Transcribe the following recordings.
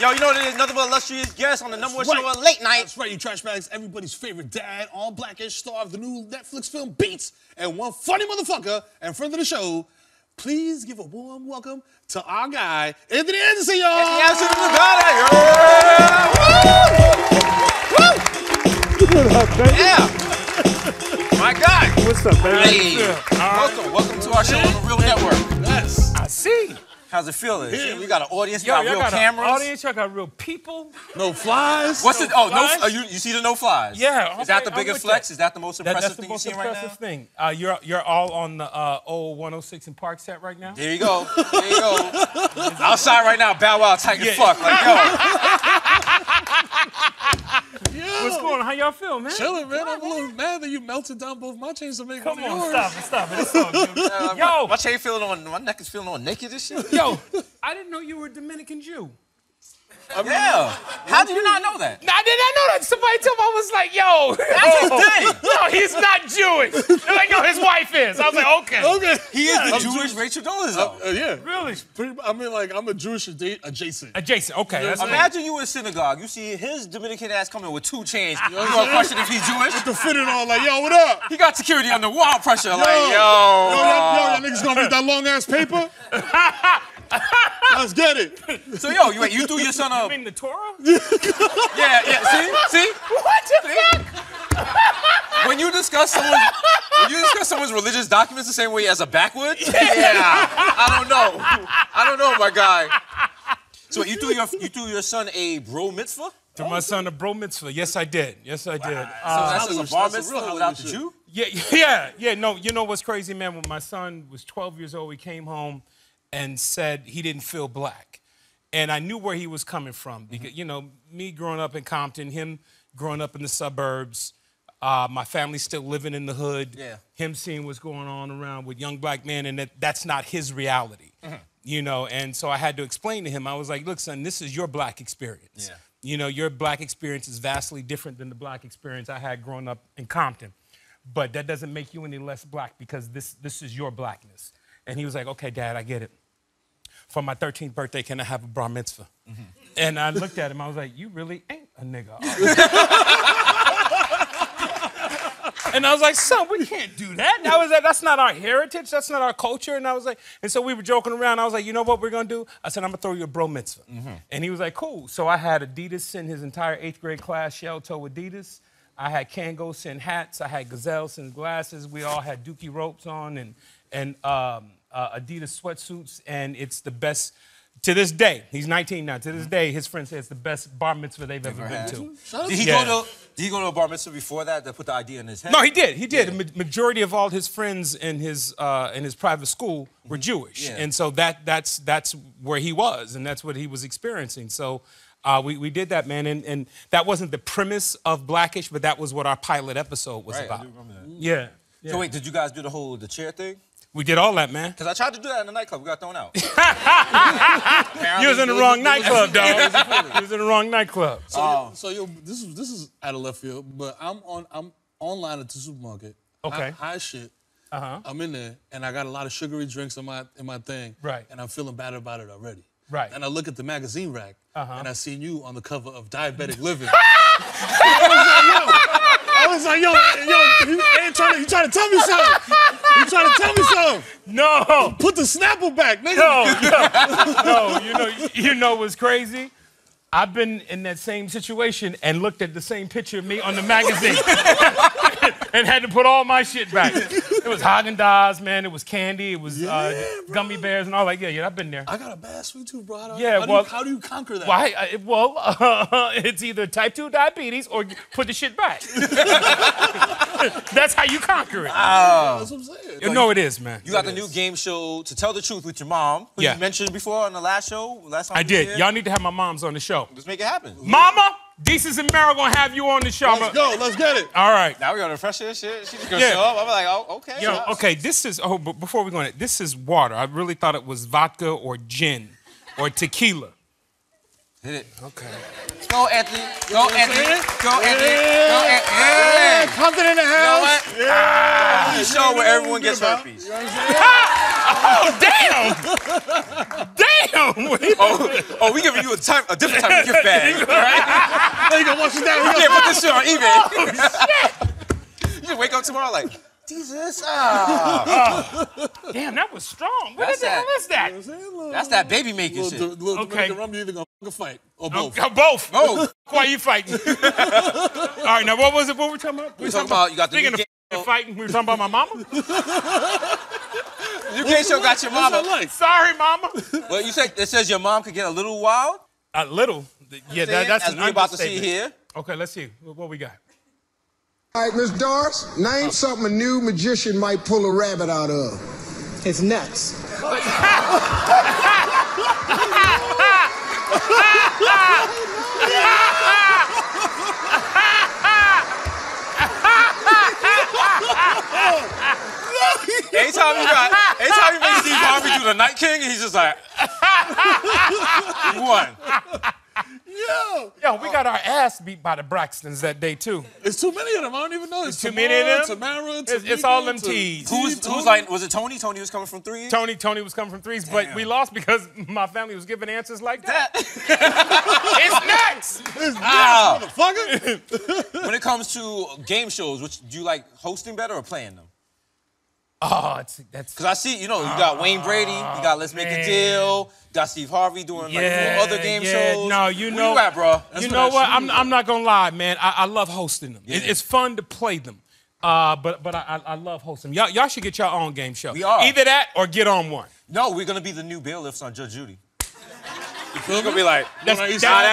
Yo, you know what it is? Nothing but illustrious guests on the number one show on late night. That's right, you trash bags, everybody's favorite dad, all Blackish, star of the new Netflix film Beats, and one funny motherfucker, and friend of the show. Please give a warm welcome to our guy, Anthony Anderson, y'all. Yeah. My God. What's up, baby? Hey. Welcome to our show on the Real Network. Yes. I see. How's it feeling? Yeah. We got an audience, we got real cameras. Audience, y'all got real people. No flies. What's it? Oh, no! You see the no flies? Yeah. Is that the biggest flex? Is that the most impressive thing you've seen right now? That's the most impressive thing. You're all on the old 106 in Park set right now. There you go. There you go. Outside right now, Bow Wow tight as fuck. Like yo. What's going on? How y'all feel, man? Chilling, man. I'm a little mad that you melted down both my chains to make them yours. Come on, stop it, stop it. It's all good. Yo, my chain feeling on, my neck is feeling on naked and shit. Yo, I didn't know you were a Dominican Jew. Yeah. How did you not know that? I did not know that. Somebody told me, I was like, yo. That's his thing. No, he's not Jewish. They're like, no, his wife is. I was like, okay. He is the Jewish Rachel Dolezal. Yeah. Really? I mean, like, I'm a Jewish adjacent. Adjacent, okay. That's imagine you in synagogue. You see his Dominican ass coming with two chains. You want to question if he's Jewish? With the fitted on, like, yo, what up? He got security under wall pressure. Yo, like, yo. Yo, that nigga's gonna get that long-ass paper? Let's get it. So, yo, you threw your son up. You mean the Torah? yeah, see? What the fuck? When you discuss someone's religious documents the same way as a backwood? Yeah. I don't know, my guy. So, you threw your son a bro mitzvah? Threw my son a bro mitzvah. Yes, I did. Yes, I did. So, that's a bar mitzvah without the Jew? Yeah. No, you know what's crazy, man? When my son was 12 years old, he came home and said he didn't feel black. And I knew where he was coming from. Because, you know, me growing up in Compton, him growing up in the suburbs, my family still living in the hood, him seeing what's going on around with young black men, and that's not his reality. You know, and so I had to explain to him, I was like, look, son, this is your black experience. Yeah. You know, your black experience is vastly different than the black experience I had growing up in Compton. But that doesn't make you any less black because this is your blackness. And he was like, okay, Dad, I get it. For my 13th birthday, can I have a bar mitzvah? And I looked at him, I was like, you really ain't a nigga. And I was like, son, we can't do that. And I was like, that's not our heritage, that's not our culture. And I was like, and so we were joking around. I was like, you know what we're gonna do? I said, I'm gonna throw you a bro mitzvah. And he was like, cool. So I had Adidas send his entire 8th grade class shell-toe Adidas. I had Kangol send hats. I had Gazelle send glasses. We all had dookie ropes on and Adidas sweatsuits, and it's the best, to this day, he's 19 now, to this day, his friends say it's the best bar mitzvah they've ever been to. Did he go to a bar mitzvah before that, that put the idea in his head? No, he did, The majority of all his friends in his private school were Jewish, and so that's where he was, and that's what he was experiencing, so we did that, man, and that wasn't the premise of Blackish, but that was what our pilot episode was about. I do remember that. So wait, did you guys do the whole, the chair thing? We did all that, man. Because I tried to do that in the nightclub. We got thrown out. You was in the wrong nightclub, dog. You was in the wrong nightclub. So yo, this is out of left field, but I'm online at the supermarket. Okay. I shit. I'm in there, and I got a lot of sugary drinks in my thing. Right. And I'm feeling bad about it already. Right. And I look at the magazine rack, and I see you on the cover of Diabetic Living. I was like, yo, you trying to tell me something. You trying to tell me something. No. Put the Snapple back, nigga. No, you know what's crazy? I've been in that same situation and looked at the same picture of me on the magazine and had to put all my shit back. It was Haagen-Dazs, man. It was candy. It was gummy bears and all that. Yeah, I've been there. I got a bad sweet tooth, bro. How do you conquer that? Well, it's either type 2 diabetes or put the shit back. That's how you conquer it. That's what I'm saying. Like, no, it is, man. You got the new game show, To Tell the Truth, with your mom, who you mentioned before on the last show. Last time I did. Y'all need to have my moms on the show. Let's make it happen. Mama, Desus and Mara gonna have you on the show. Let's go, let's get it. All right. Now we're gonna refresh this shit. She's just gonna show up. I'm like, oh, okay. Yo, okay, this is, but before we go on, this is water. I really thought it was vodka or gin or tequila. Hit it. Okay. Go, Anthony. Go, Anthony. Go, Anthony. Go, Anthony. Compton in the house. You know what? Show where everyone gets herpes. You know what I'm saying? Oh, damn! Damn! Damn! Oh, we giving you a different type of gift bag, right? Now you gonna watch it down. Yeah, put this shit on eBay. Oh, shit! You just wake up tomorrow like, Jesus, Damn, that was strong. What the hell is that? That's that baby making shit. Okay. You either gonna fight or both. Both. Both. Why you fighting? All right, now what was it? What were we talking about? We were talking about you got the speaking new of fighting. We were talking about my mama. You can't show got your mama. Like? Sorry, mama. Well, you said it says your mom could get a little wild. A little. Yeah, that's an understatement. As we're about to see here. Okay, let's see what we got. All right, Miss Doris, name something a new magician might pull a rabbit out of. His nuts. Anytime you make Steve Harvey do the Night King, he's just like, you won. Yo, we got our ass beat by the Braxtons that day, too. It's too many of them. I don't even know. It's too many of them. Tamara, it's all them T's. Who's like, was it Tony? Tony was coming from threes? Tony was coming from threes, but we lost because my family was giving answers like that. It's nuts! It's nuts, motherfucker! When it comes to game shows, which do you like hosting better or playing them? Oh, that's because I see, you know, you got Wayne Brady, you got Let's Make a Deal, you got Steve Harvey doing like four other game shows. No, you know, where you at, bro? That's you know what? I'm not gonna lie, man. I love hosting them. Yeah. It's fun to play them, but I love hosting them. Y'all should get your own game show. We are either that or get on one. No, we're gonna be the new bailiffs on Judge Judy. You're gonna be like, that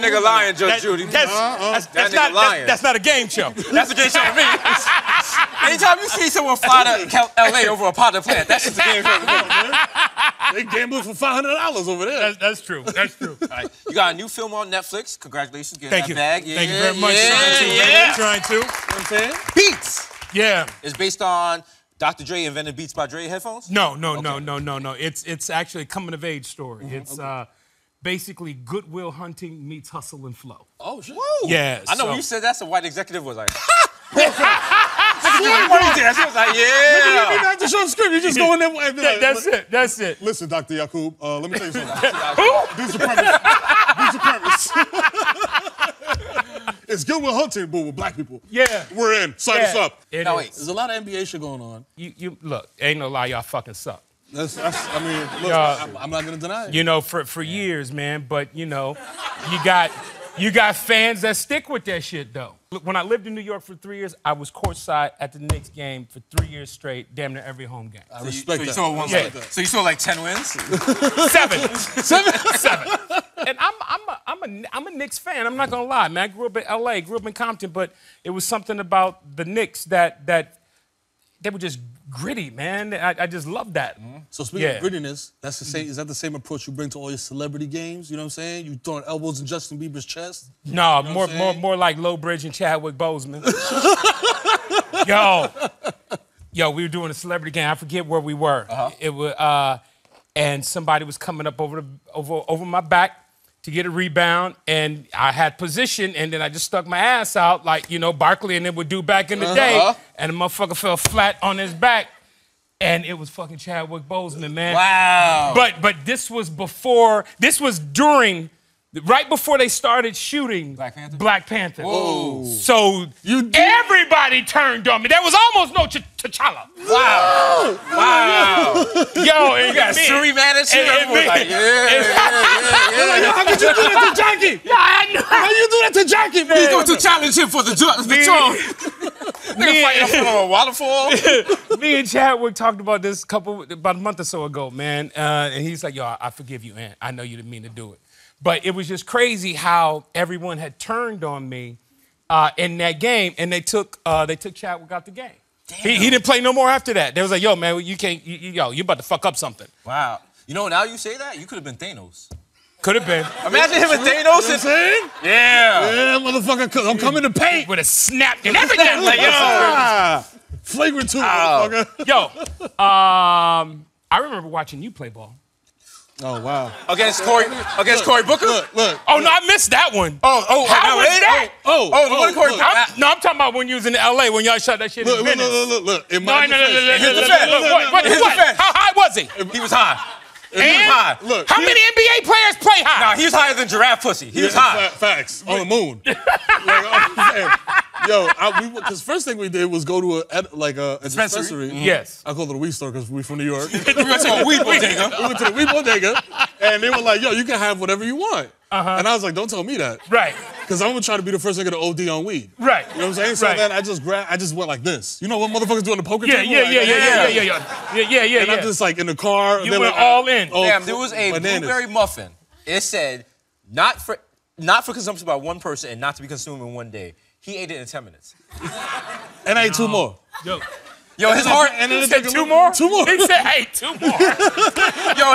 nigga lying, Judge Judy. That's not lying. That's not a game show. That's a game show to me. Anytime you see someone fly to L.A. over a pot of plant, that's just a game show. They gambled for $500 over there. That's true. That's true. All right. You got a new film on Netflix. Congratulations. Thank you. Yeah, Thank you very much. Trying to. Beats. Yeah. It's based on Dr. Dre invented Beats by Dre headphones? No. It's actually a coming-of-age story. Mm-hmm. It's basically Goodwill Hunting meets Hustle and Flow. Oh, shit. Woo. Yeah. I know when you said that's a white executive was like... I was like, yeah. You not to show the script. You just go in there. And be like, that's it. Listen, Dr. Yakub, let me tell you something. Who? These are premise. It's Goodwill Hunting, but with black people. Yeah. We're in. Sign us up. Now, wait, there's a lot of NBA shit going on. You look, ain't no lie, y'all fucking suck. I mean, look, I'm not going to deny it. You know, for years, man, but, you know, you got fans that stick with that shit, though. Look, when I lived in New York for 3 years, I was courtside at the Knicks game for 3 years straight, damn near every home game. So you saw like 10 wins? Seven. And I'm a Knicks fan. I'm not gonna lie, man. I grew up in LA, grew up in Compton, but it was something about the Knicks that they were just gritty, man. I just love that. So speaking of grittiness, that's the same. Is that the same approach you bring to all your celebrity games? You know what I'm saying? You throwing elbows in Justin Bieber's chest? No, you know more like Lowbridge and Chadwick Boseman. Yo, we were doing a celebrity game. I forget where we were. It was, and somebody was coming up over my back to get a rebound, and I had position, and then I just stuck my ass out like, you know, Barkley and it would do back in the day, and the motherfucker fell flat on his back, and it was fucking Chadwick Boseman, man. Wow. But this was during, right before they started shooting Black Panther. Whoa. So everybody turned on me. There was almost no T'Challa. Wow. Wow. Yo, and you got Suri Madison. How could you do that to Jackie? Yeah, I know. How you do that to Jackie, man? He's going to challenge him for the throne. They're fighting him on a waterfall. Me and Chadwick talked about this about a month or so ago, man. And he's like, yo, I forgive you, Ant. I know you didn't mean to do it. But it was just crazy how everyone had turned on me in that game, and they took Chadwick out the game. He didn't play no more after that. They was like, yo, man, you can't, you're about to fuck up something. Wow. You know, now you say that, you could have been Thanos. Could have been. Imagine him with Thanos and... Yeah. Yeah, motherfucker, I'm coming to paint. Would have snapped and everything. Like, yo. Flagrant too, motherfucker. Yo, I remember watching you play ball. Oh, wow. Against Cory Booker? Look. Oh, no, I missed that one. Oh, how was that? No, I'm talking about when you was in L.A., when y'all shot that shit in Venice. Look. No, hit the fan. What? How high was he? He was high. high. Look, how many NBA players play high? Nah, he was higher than giraffe pussy. He was high. Facts. On the moon. Like, yo, because first thing we did was go to a dispensary. Mm-hmm. Yes. I called it a weed store because we're from New York. We went to a weed bodega. We went to the weed bodega, and they were like, yo, you can have whatever you want. Uh-huh. And I was like, don't tell me that. Right. Because I'm gonna try to be the first nigga to OD on weed. Right. You know what I'm saying? So then I just went like this. You know what motherfuckers do on the poker table? Yeah. And I'm just like in the car. You went all in. Damn, there was a blueberry muffin. It said, not for consumption by one person and not to be consumed in one day. He ate it in 10 minutes. And I ate two more. Yo, his heart ended. He said two more? Two more. He said, hey, two more. Yo,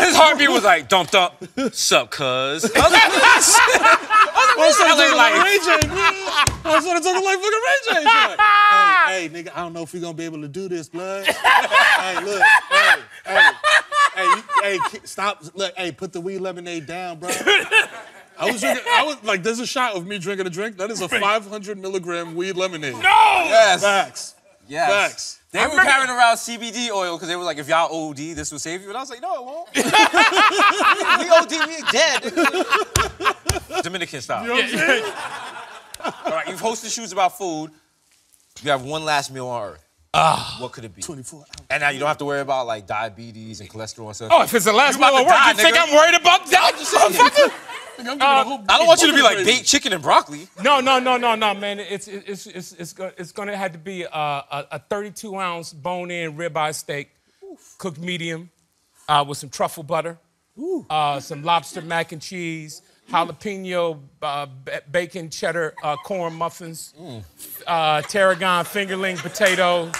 his heartbeat was like, dump, dump. Sup, cuz. I started talking like fucking Ray J. Like, hey, nigga, I don't know if we gonna be able to do this, blood. Hey, look, hey, stop. Look, hey, put the weed lemonade down, bro. I was like, there's a shot of me drinking a drink. That is a 500 milligram weed lemonade. No! Yes. Facts. Yes. Facts. They were carrying around CBD oil because they were like, if y'all OD, this will save you. And I was like, no, it won't. We OD, we dead. Dominican style. You know what I'm saying? All right, you've hosted shoes about food. You have one last meal on Earth. What could it be? 24 hours. And now you don't have to worry about like diabetes and cholesterol and stuff. Oh, if it's the last meal on Earth, you think I'm worried about that? I don't want you to be like baked chicken and broccoli. No, man. It's gonna have to be a 32-ounce bone-in ribeye steak, cooked medium, with some truffle butter, some lobster mac and cheese, jalapeno bacon cheddar corn muffins, tarragon fingerling potatoes,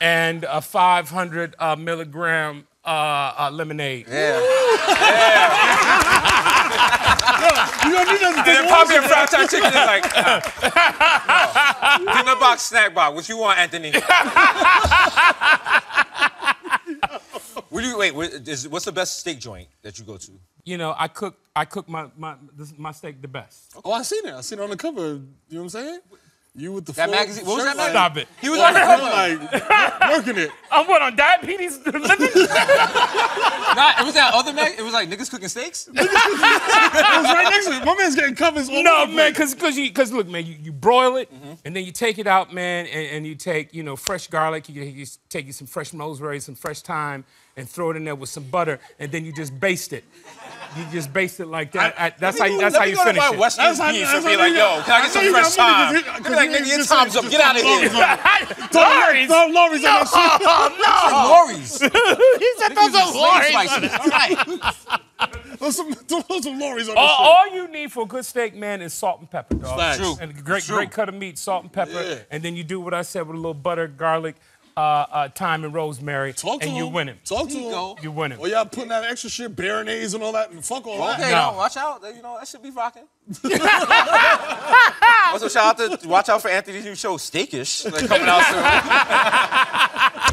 and a 500 milligram lemonade. Yeah. You don't need nothing. And then pop your fried fried chicken is like, no. Dinner box, snack box. What you want, Anthony? What's the best steak joint that you go to? You know, I cook my steak the best. Oh, I seen it on the cover. You know what I'm saying? You with the that magazine? What was that? Like, stop it. He was on the cover, like working it. I'm what on diabetes? Nah, it was that other mag. It was like niggas cooking steaks. It was right next to it. My man's getting covers. No, man, because look, man, you broil it and then you take it out, man, and you take fresh garlic. You take some fresh rosemary, some fresh thyme, and throw it in there with some butter, and then you just baste it. You just baste it like that. That's how you finish it. That's how you finish it. That's how you finish it. Like, yo, can I get some fresh thyme? Like, nigga, your time's up. Get out of here. Lorries. Lorries on my shit. No. Lorries. He said those are Lorries. Those are Lorries on my shit. All you need for a good steak, man, is salt and pepper, dog. True. And a great cut of meat, salt and pepper, and then you do what I said with a little butter, garlic, thyme and rosemary, you win him. Talk to him. You win him. Or y'all putting that extra shit, béarnaise and all that, and fuck all that. Okay, no, watch out. You know, that should be rocking. Also, watch out for Anthony's new show, Steakish, like, coming out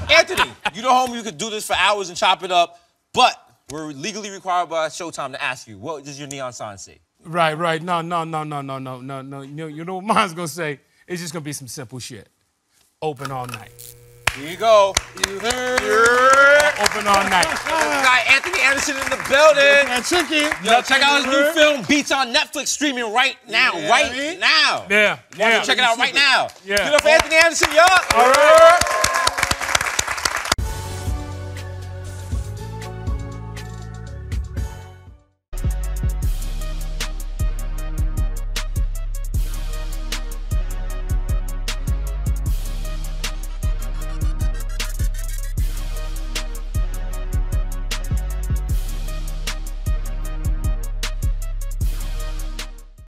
soon. Anthony, you know, homie, you could do this for hours and chop it up, but we're legally required by Showtime to ask you, what does your neon sign say? Right. No. You know what mine's gonna say? It's just gonna be some simple shit. Open all night. Here you go. Open all night. Guy Anthony Anderson in the building. Yo, check out his new film, Beats, on Netflix, streaming right now. Yeah. Right now. Yeah. Check it out right now. Yeah. Good up for Anthony Anderson, y'all. All right.